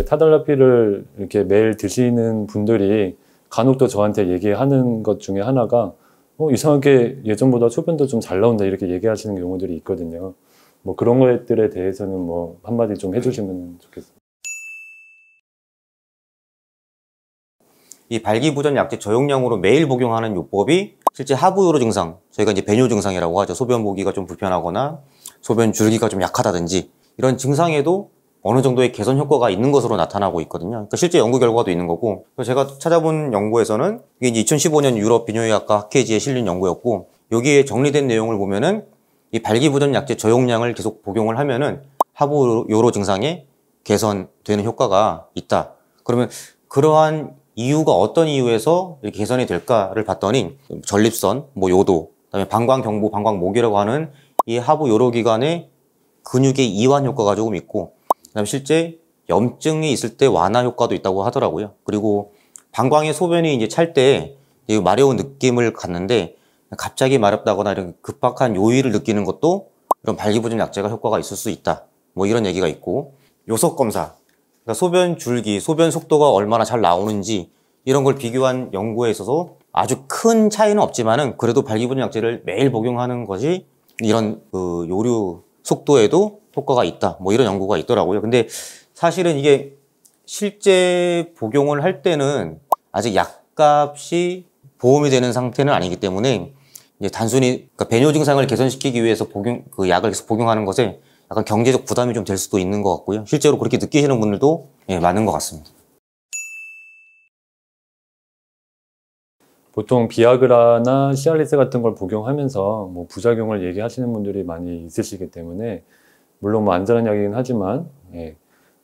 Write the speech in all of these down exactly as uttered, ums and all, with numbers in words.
타달라필을 이렇게 매일 드시는 분들이 간혹 또 저한테 얘기하는 것 중에 하나가 어, 이상하게 예전보다 소변도 좀 잘 나온다 이렇게 얘기하시는 경우들이 있거든요. 뭐 그런 것들에 대해서는 뭐 한마디 좀 해주시면 좋겠습니다. 이 발기부전 약제 저용량으로 매일 복용하는 요법이 실제 하부요로 증상, 저희가 이제 배뇨 증상이라고 하죠. 소변 보기가 좀 불편하거나 소변 줄기가 좀 약하다든지 이런 증상에도 어느 정도의 개선 효과가 있는 것으로 나타나고 있거든요. 그러니까 실제 연구 결과도 있는 거고, 제가 찾아본 연구에서는 이게 이제 이천십오 년 유럽 비뇨의학과 학회지에 실린 연구였고, 여기에 정리된 내용을 보면은 이 발기부전 약제 저용량을 계속 복용을 하면은 하부요로 증상에 개선되는 효과가 있다. 그러면 그러한 이유가 어떤 이유에서 이렇게 개선이 될까를 봤더니 전립선, 뭐 요도, 그다음에 방광경부, 방광모기라고 하는 이 하부 요로기관의 근육의 이완 효과가 조금 있고, 그다음에 실제 염증이 있을 때 완화 효과도 있다고 하더라고요. 그리고 방광의 소변이 이제 찰 때 마려운 느낌을 갖는데 갑자기 마렵다거나 이런 급박한 요의를 느끼는 것도 이런 발기부전 약제가 효과가 있을 수 있다. 뭐 이런 얘기가 있고, 요석 검사. 그러니까 소변 줄기, 소변 속도가 얼마나 잘 나오는지 이런 걸 비교한 연구에 있어서 아주 큰 차이는 없지만은 그래도 발기부전 약제를 매일 복용하는 것이 이런 그 요류 속도에도 효과가 있다. 뭐 이런 연구가 있더라고요. 근데 사실은 이게 실제 복용을 할 때는 아직 약값이 보험이 되는 상태는 아니기 때문에 이제 단순히 그러니까 배뇨 증상을 개선시키기 위해서 복용 그 약을 계속 복용하는 것에 약간 경제적 부담이 좀 될 수도 있는 것 같고요. 실제로 그렇게 느끼시는 분들도 예, 많은 것 같습니다. 보통 비아그라나 시알리스 같은 걸 복용하면서 뭐 부작용을 얘기하시는 분들이 많이 있으시기 때문에 물론 뭐 안전한 약이긴 하지만 예,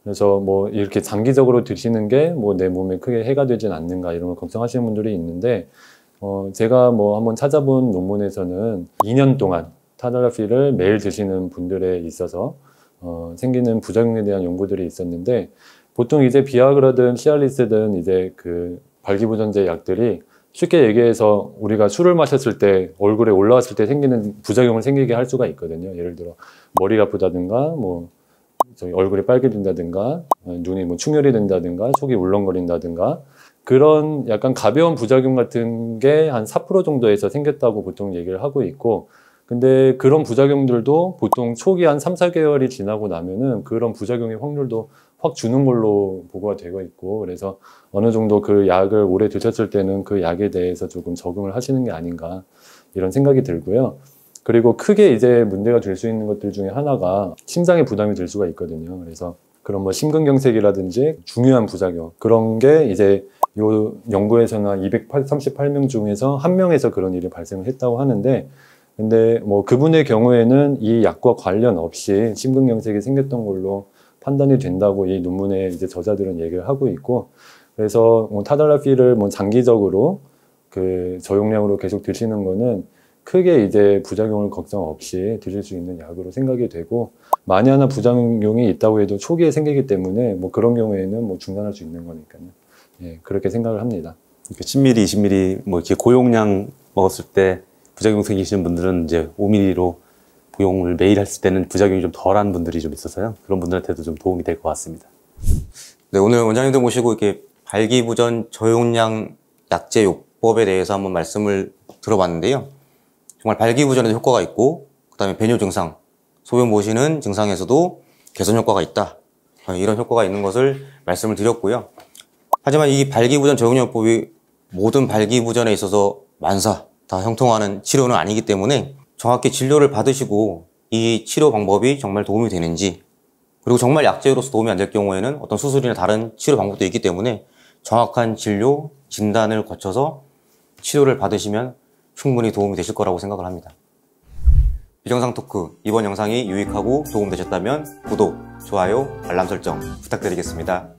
그래서 뭐 이렇게 장기적으로 드시는 게 뭐 내 몸에 크게 해가 되진 않는가 이런 걸 걱정하시는 분들이 있는데 어, 제가 뭐 한번 찾아본 논문에서는 이 년 동안 타다라필을 매일 드시는 분들에 있어서 어, 생기는 부작용에 대한 연구들이 있었는데 보통 이제 비아그라든 시알리스든 이제 그 발기부전제 약들이 쉽게 얘기해서 우리가 술을 마셨을 때 얼굴에 올라왔을 때 생기는 부작용을 생기게 할 수가 있거든요. 예를 들어 머리가 아프다든가 뭐 저기 얼굴이 빨개진다든가 눈이 뭐 충혈이 된다든가 속이 울렁거린다든가 그런 약간 가벼운 부작용 같은 게 한 사 퍼센트 정도에서 생겼다고 보통 얘기를 하고 있고, 근데 그런 부작용들도 보통 초기 한 삼, 사 개월이 지나고 나면은 그런 부작용의 확률도 확 주는 걸로 보고가 되고 있고, 그래서 어느 정도 그 약을 오래 드셨을 때는 그 약에 대해서 조금 적응을 하시는 게 아닌가 이런 생각이 들고요. 그리고 크게 이제 문제가 될 수 있는 것들 중에 하나가 심장에 부담이 될 수가 있거든요. 그래서 그런 뭐 심근경색이라든지 중요한 부작용 그런 게 이제 요 연구에서는 이백삼십팔 명 중에서 한 명에서 그런 일이 발생을 했다고 하는데, 근데 뭐 그분의 경우에는 이 약과 관련 없이 심근경색이 생겼던 걸로 판단이 된다고 이 논문의 이제 저자들은 얘기를 하고 있고, 그래서 뭐 타달라필을 뭐 장기적으로 그 저용량으로 계속 드시는 거는 크게 이제 부작용을 걱정 없이 드실 수 있는 약으로 생각이 되고, 만에 하나 부작용이 있다고 해도 초기에 생기기 때문에 뭐 그런 경우에는 뭐 중단할 수 있는 거니까요. 예, 그렇게 생각을 합니다. 그러니까 십 밀리리터, 이십 밀리리터 뭐 이렇게 고용량 먹었을 때 부작용 생기시는 분들은 이제 오 밀리리터로 복용을 매일 했을 때는 부작용이 좀 덜한 분들이 좀 있어서요. 그런 분들한테도 좀 도움이 될 것 같습니다. 네, 오늘 원장님도 모시고 이렇게 발기부전 저용량 약제 요법에 대해서 한번 말씀을 들어봤는데요. 정말 발기부전에도 효과가 있고, 그다음에 배뇨 증상, 소변 보시는 증상에서도 개선 효과가 있다. 이런 효과가 있는 것을 말씀을 드렸고요. 하지만 이 발기부전 저용량 요법이 모든 발기부전에 있어서 만사 다 형통하는 치료는 아니기 때문에 정확히 진료를 받으시고 이 치료 방법이 정말 도움이 되는지, 그리고 정말 약제로서 도움이 안 될 경우에는 어떤 수술이나 다른 치료 방법도 있기 때문에 정확한 진료, 진단을 거쳐서 치료를 받으시면 충분히 도움이 되실 거라고 생각을 합니다. 비정상토크 이번 영상이 유익하고 도움되셨다면 구독, 좋아요, 알람 설정 부탁드리겠습니다.